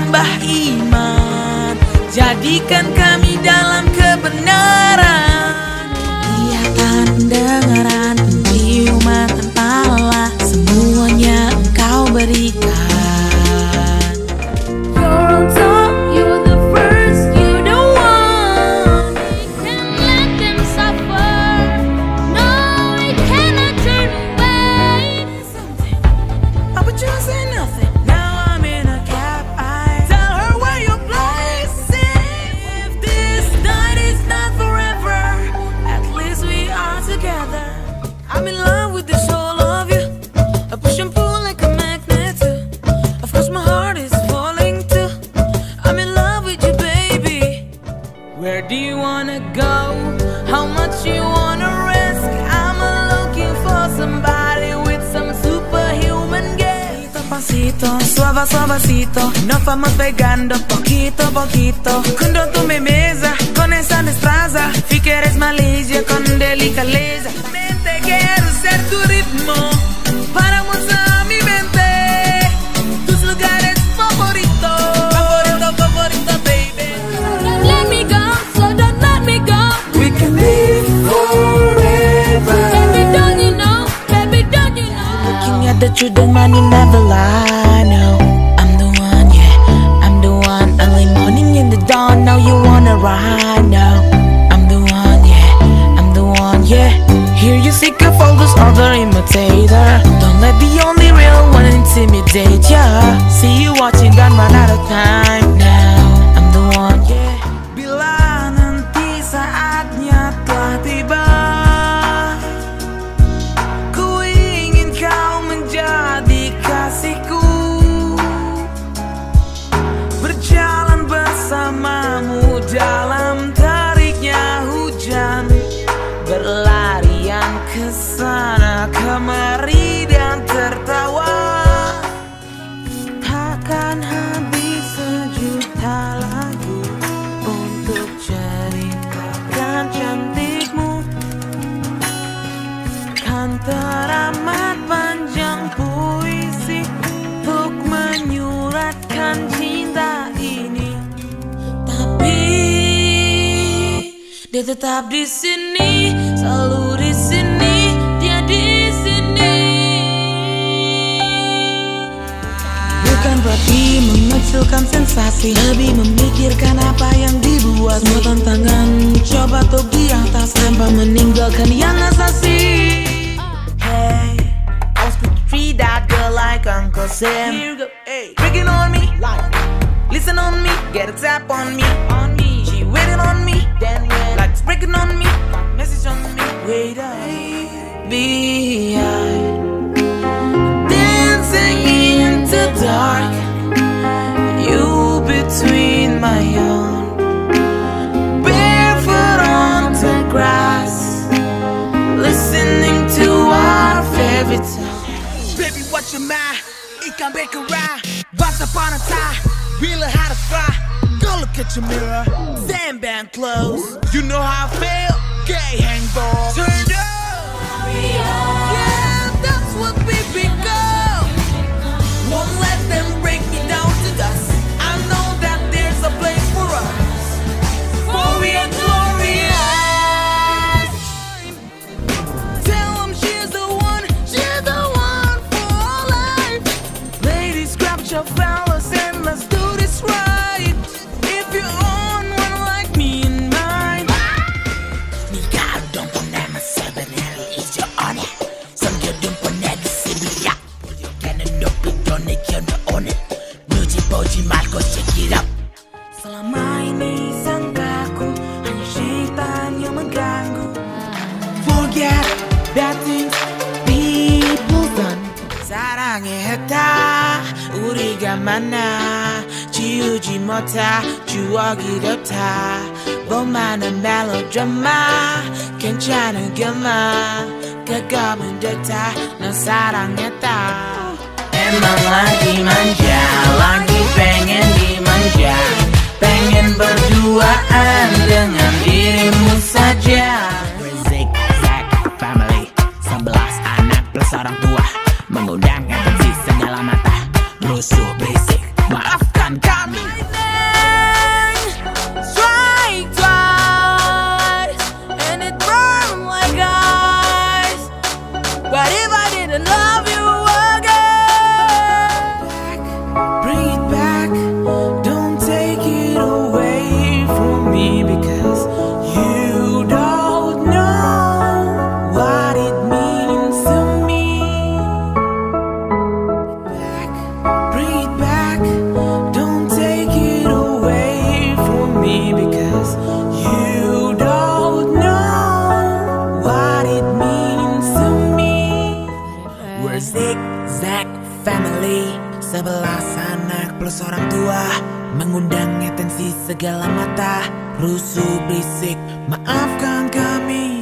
tambah iman, jadikan kami dalam kebenaran. Kelihatan, dengaran, penciuman, tanpa lelah, semuanya Engkau berikan. I'm in love with the soul of you. I push and pull like a magnet. Of course my heart is falling too. I'm in love with you, baby. Where do you wanna go? How much you wanna risk? I'm looking for somebody with some superhuman gift. Pasito, suave, suavecito. Nos vamos pegando poquito, poquito. Cuando tú me besas con esa destreza, si quieres malicia con delicadeza. Quiero ser tu ritmo para mostrar mi mente tus lugares favoritos. Favorito, favorito, baby. Don't let me go, so don't let me go. We can live forever. Baby, don't you know? Baby, don't you know? Looking at the truth, the money never lie. No, I'm the one, yeah, I'm the one. Early morning in the dawn, now you wanna ride now. I'm the one, yeah, I'm the one, yeah. Here you seek of all those other imitators. Don't let the only real one intimidate ya. See you watching, don't run out of time now. I'm the one, yeah. Bila nanti saatnya telah tiba, ku ingin kau menjadi kasihku. Berjalan bersamamu dalam tariknya hujan. Berlarian kesana kemari dan tertawa. Takkan habis sejuta lagu untuk ceritakan cantikmu. Kan teramat panjang puisi untuk menyuratkan cinta ini. Tapi dia tetap di sini. Selalu di sini, dia di sini. Bukan berarti mengecilkan sensasi, lebih memikirkan apa yang dibuat. Semua tantangan coba untuk di atas tanpa meninggalkan yang asasi. Hey, I was good to treat that girl like Uncle Sam. Here you go, hey, breaking on me, like, listen on me, get a tap on me, on me. She waiting on me, then when like breaking on me. Wait up, baby, I'm dancing in the dark. You between my own, barefoot on the grass, listening to our favorite song. Baby, watch your mind, it can make a ride. Once upon a time, we learned how to fly. Go look at your mirror, sandband clothes. You know how I feel. Gay handball. Turn up. Yeah, that's what we become. Won't let them break me down to dust. I know that there's a place for us, for we are glorious. Tell them she's the one for our life. Ladies, grab your fellas and let's do this right. If you own one like me and selama ini sangkaku hanya syaitan yang mengganggu. Forget that things people done. 사랑의 흩다 우리가 만나 지우지 못할 추억이 덮다. 볼만한 멜로드라마 괜찮은 것만 가끔은 듯다. 널 사랑했다. Emang lagi manja, lagi pengen dimanja, pengen berduaan dengan dirimu saja. Rizik, Zak, family, 11 anak plus orang tua, mengundang atensi segala mata, rusuh berisik, maafkan kami. We're Zigzag Family, sebelah sana plus orang tua, mengundang atensi segala mata, rusuh berisik, maafkan kami.